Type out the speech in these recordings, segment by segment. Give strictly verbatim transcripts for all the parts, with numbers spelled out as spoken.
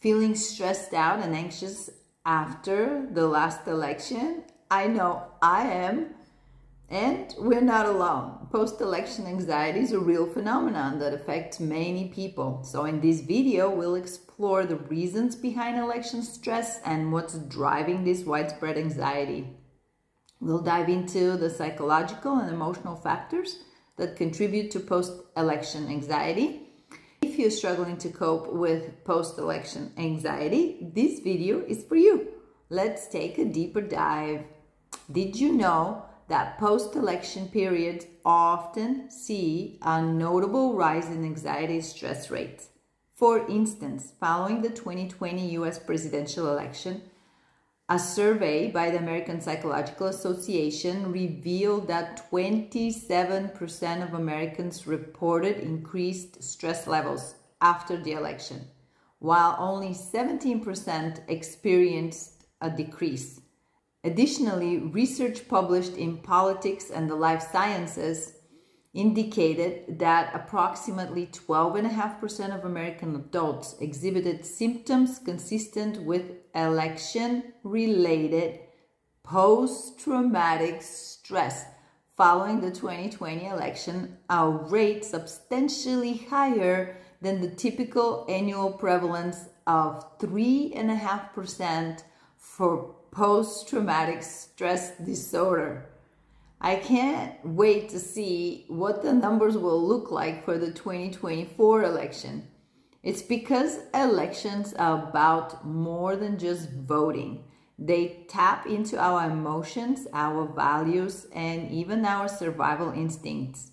feeling stressed out and anxious after the last election? I know I am, and we're not alone. Post-election anxiety is a real phenomenon that affects many people. So in this video, we'll explore the reasons behind election stress and what's driving this widespread anxiety. We'll dive into the psychological and emotional factors that contribute to post-election anxiety. If you're struggling to cope with post-election anxiety, this video is for you. Let's take a deeper dive. Did you know that post-election periods often see a notable rise in anxiety stress rates? For instance, following the twenty twenty U S presidential election, a survey by the American Psychological Association revealed that twenty-seven percent of Americans reported increased stress levels after the election, while only seventeen percent experienced a decrease. Additionally, research published in Politics and the Life Sciences indicated that approximately twelve point five percent of American adults exhibited symptoms consistent with election-related post-traumatic stress following the twenty twenty election, a rate substantially higher than the typical annual prevalence of three point five percent for post-traumatic stress disorder. I can't wait to see what the numbers will look like for the twenty twenty-four election. It's because elections are about more than just voting. They tap into our emotions, our values, and even our survival instincts.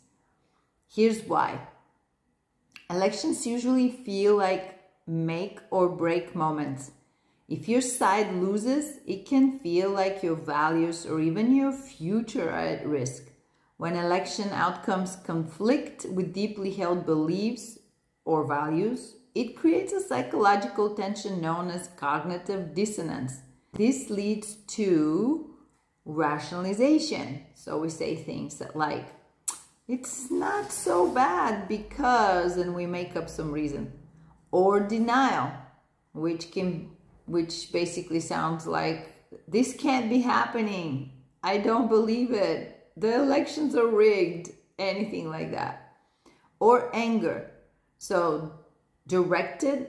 Here's why. Elections usually feel like make or break moments. If your side loses, it can feel like your values or even your future are at risk. When election outcomes conflict with deeply held beliefs or values, it creates a psychological tension known as cognitive dissonance. This leads to rationalization. So we say things like, it's not so bad because, and we make up some reason, or denial, which can which basically sounds like, this can't be happening, I don't believe it, the elections are rigged, anything like that. Or anger, so directed,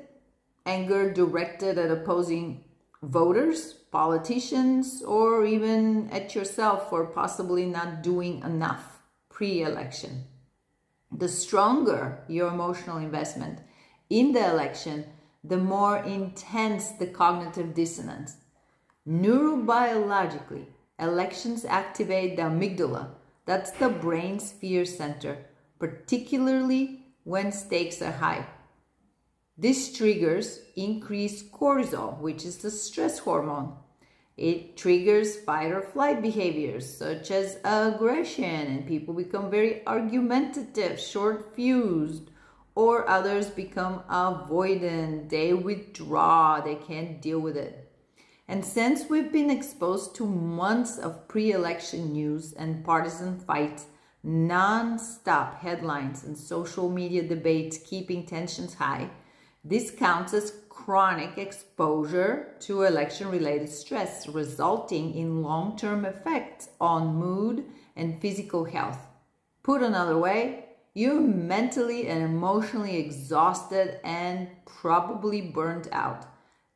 anger directed at opposing voters, politicians, or even at yourself for possibly not doing enough pre-election. The stronger your emotional investment in the election, the more intense the cognitive dissonance. Neurobiologically, elections activate the amygdala. That's the brain's fear center, particularly when stakes are high. This triggers increased cortisol, which is the stress hormone. It triggers fight or flight behaviors, such as aggression, and people become very argumentative, short-fused, or others become avoidant, they withdraw, they can't deal with it. And since we've been exposed to months of pre-election news and partisan fights, non-stop headlines and social media debates keeping tensions high, this counts as chronic exposure to election-related stress, resulting in long-term effects on mood and physical health. Put another way, you're mentally and emotionally exhausted and probably burnt out.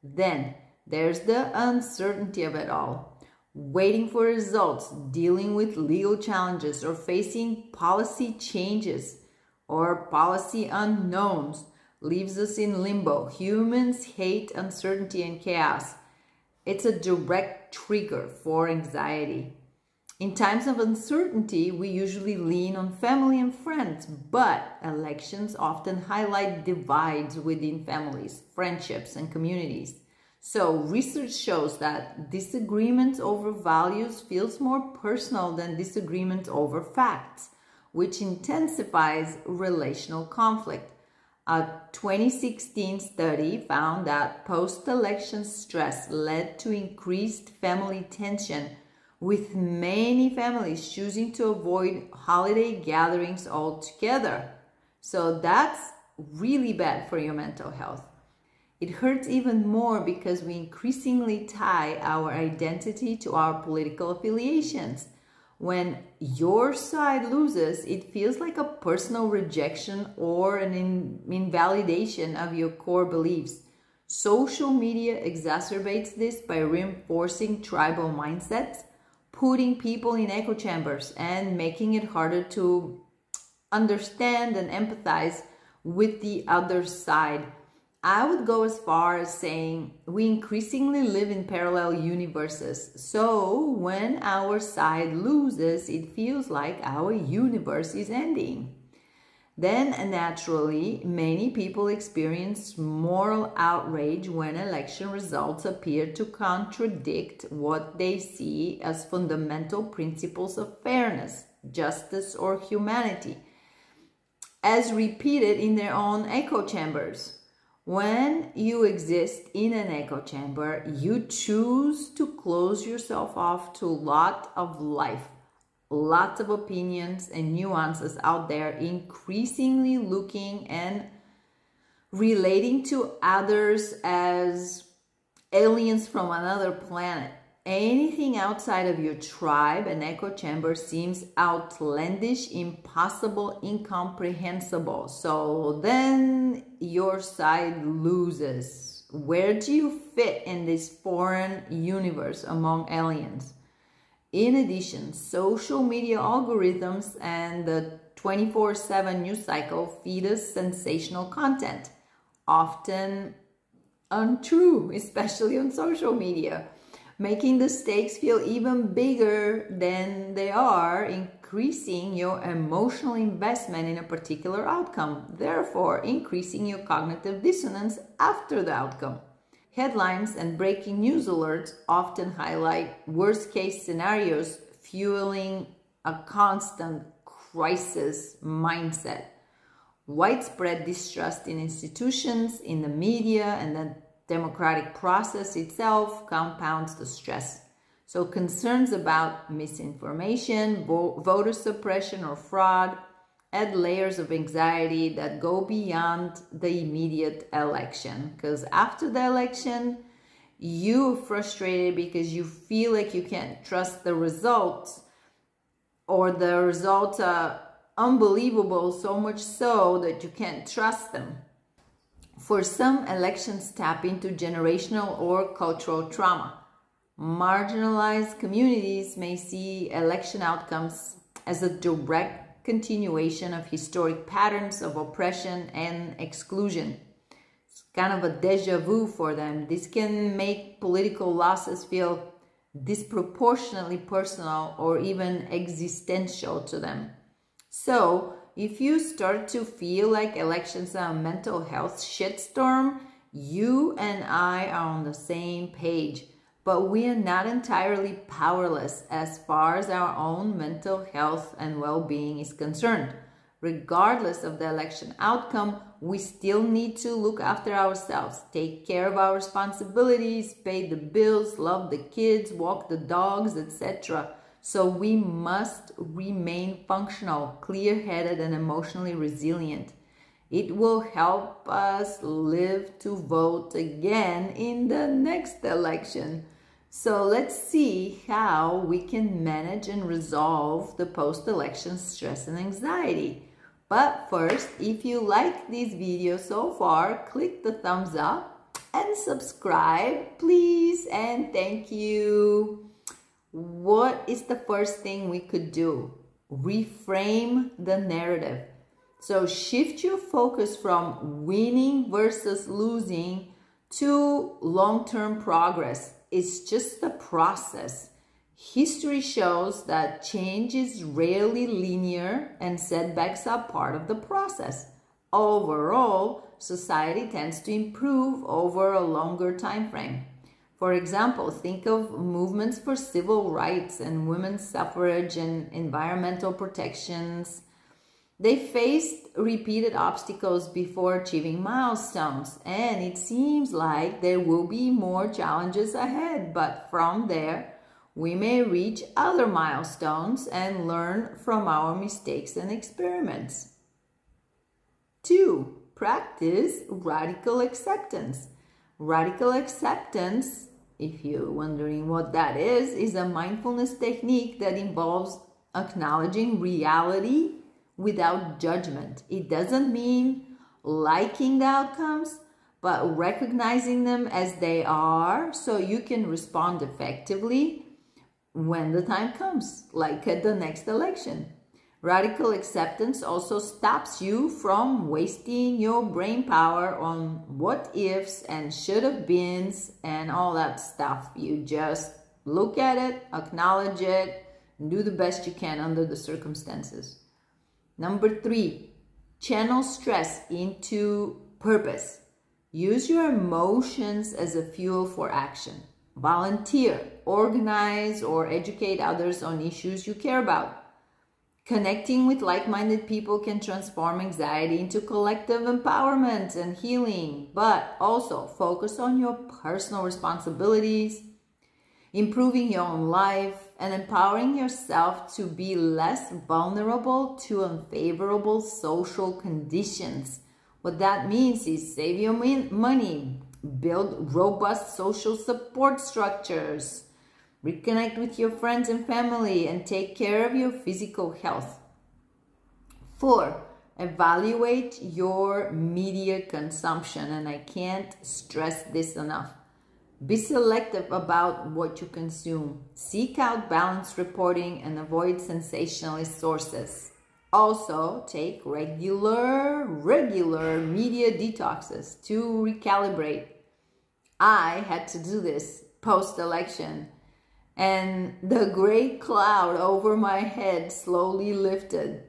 Then there's the uncertainty of it all. Waiting for results, dealing with legal challenges, or facing policy changes or policy unknowns leaves us in limbo. Humans hate uncertainty and chaos. It's a direct trigger for anxiety. In times of uncertainty, we usually lean on family and friends, but elections often highlight divides within families, friendships, and communities. So research shows that disagreements over values feels more personal than disagreements over facts, which intensifies relational conflict. A twenty sixteen study found that post-election stress led to increased family tension, with many families choosing to avoid holiday gatherings altogether. So that's really bad for your mental health. It hurts even more because we increasingly tie our identity to our political affiliations. When your side loses, it feels like a personal rejection or an in invalidation of your core beliefs. Social media exacerbates this by reinforcing tribal mindsets, putting people in echo chambers, and making it harder to understand and empathize with the other side. I would go as far as saying we increasingly live in parallel universes. So when our side loses, it feels like our universe is ending. Then naturally, many people experience moral outrage when election results appear to contradict what they see as fundamental principles of fairness, justice, or humanity, as repeated in their own echo chambers. When you exist in an echo chamber, you choose to close yourself off to a lot of life, lots of opinions and nuances out there, increasingly looking and relating to others as aliens from another planet. Anything outside of your tribe and echo chamber seems outlandish, impossible, incomprehensible. So then your side loses. Where do you fit in this foreign universe among aliens? In addition, social media algorithms and the twenty-four seven news cycle feed us sensational content, often untrue, especially on social media, making the stakes feel even bigger than they are, increasing your emotional investment in a particular outcome, therefore increasing your cognitive dissonance after the outcome. Headlines and breaking news alerts often highlight worst-case scenarios, fueling a constant crisis mindset. Widespread distrust in institutions, in the media, and the democratic process itself compounds the stress. So concerns about misinformation, voter suppression, or fraud add layers of anxiety that go beyond the immediate election. Because after the election, you're frustrated because you feel like you can't trust the results, or the results are unbelievable, so much so that you can't trust them. For some, elections tap into generational or cultural trauma. Marginalized communities may see election outcomes as a direct continuation of historic patterns of oppression and exclusion. It's kind of a deja vu for them. This can make political losses feel disproportionately personal or even existential to them. So, if you start to feel like elections are a mental health shitstorm, you and I are on the same page. But we are not entirely powerless as far as our own mental health and well-being is concerned. Regardless of the election outcome, we still need to look after ourselves, take care of our responsibilities, pay the bills, love the kids, walk the dogs, et cetera. So we must remain functional, clear-headed, and emotionally resilient. It will help us live to vote again in the next election. So let's see how we can manage and resolve the post-election stress and anxiety. But first, if you like this video so far, click the thumbs up and subscribe, please, and thank you. What is the first thing we could do? Reframe the narrative. So shift your focus from winning versus losing to long-term progress. It's just a process. History shows that change is rarely linear and setbacks are part of the process. Overall, society tends to improve over a longer time frame. For example, think of movements for civil rights and women's suffrage and environmental protections. They faced repeated obstacles before achieving milestones, and it seems like there will be more challenges ahead, but from there, we may reach other milestones and learn from our mistakes and experiments. Two, practice radical acceptance. Radical acceptance, if you're wondering what that is, is a mindfulness technique that involves acknowledging reality without judgment. It doesn't mean liking the outcomes, but recognizing them as they are so you can respond effectively when the time comes, like at the next election. Radical acceptance also stops you from wasting your brain power on what ifs and should have beens and all that stuff. You just look at it, acknowledge it, and do the best you can under the circumstances. Number three, channel stress into purpose. Use your emotions as a fuel for action. Volunteer, organize, or educate others on issues you care about. Connecting with like-minded people can transform anxiety into collective empowerment and healing, but also focus on your personal responsibilities, improving your own life, and empowering yourself to be less vulnerable to unfavorable social conditions. What that means is save your money, build robust social support structures, reconnect with your friends and family, and take care of your physical health. Four, evaluate your media consumption, and I can't stress this enough. Be selective about what you consume. Seek out balanced reporting and avoid sensationalist sources. Also, take regular, regular media detoxes to recalibrate. I had to do this post-election. And the gray cloud over my head slowly lifted.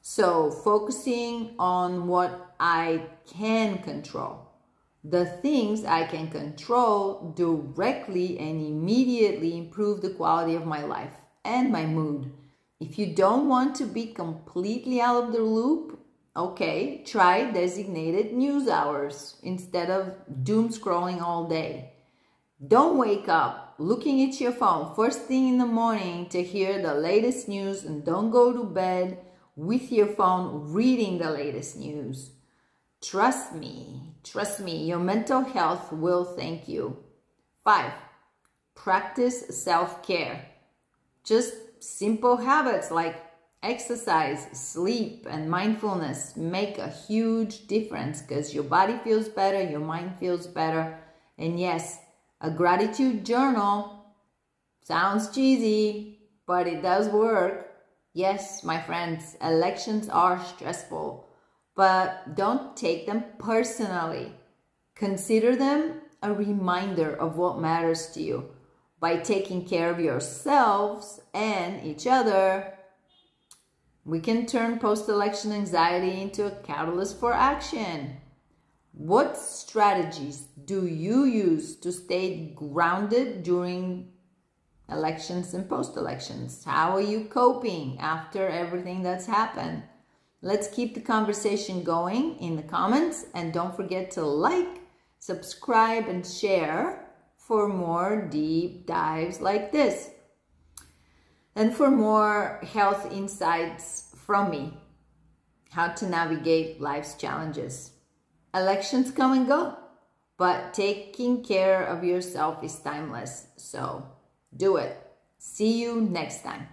So focusing on what I can control. The things I can control directly and immediately improve the quality of my life and my mood. If you don't want to be completely out of the loop, okay, try designated news hours instead of doom scrolling all day. Don't wake up looking at your phone first thing in the morning to hear the latest news, and don't go to bed with your phone reading the latest news. Trust me, trust me, your mental health will thank you. Five, practice self-care. Just simple habits like exercise, sleep, and mindfulness make a huge difference because your body feels better, your mind feels better, and yes, a gratitude journal sounds cheesy, but it does work. Yes, my friends, elections are stressful, but don't take them personally. Consider them a reminder of what matters to you. By taking care of yourselves and each other, we can turn post-election anxiety into a catalyst for action. What strategies do you use to stay grounded during elections and post-elections? How are you coping after everything that's happened? Let's keep the conversation going in the comments, and don't forget to like, subscribe, and share for more deep dives like this and for more health insights from me, how to navigate life's challenges. Elections come and go, but taking care of yourself is timeless. So do it. See you next time.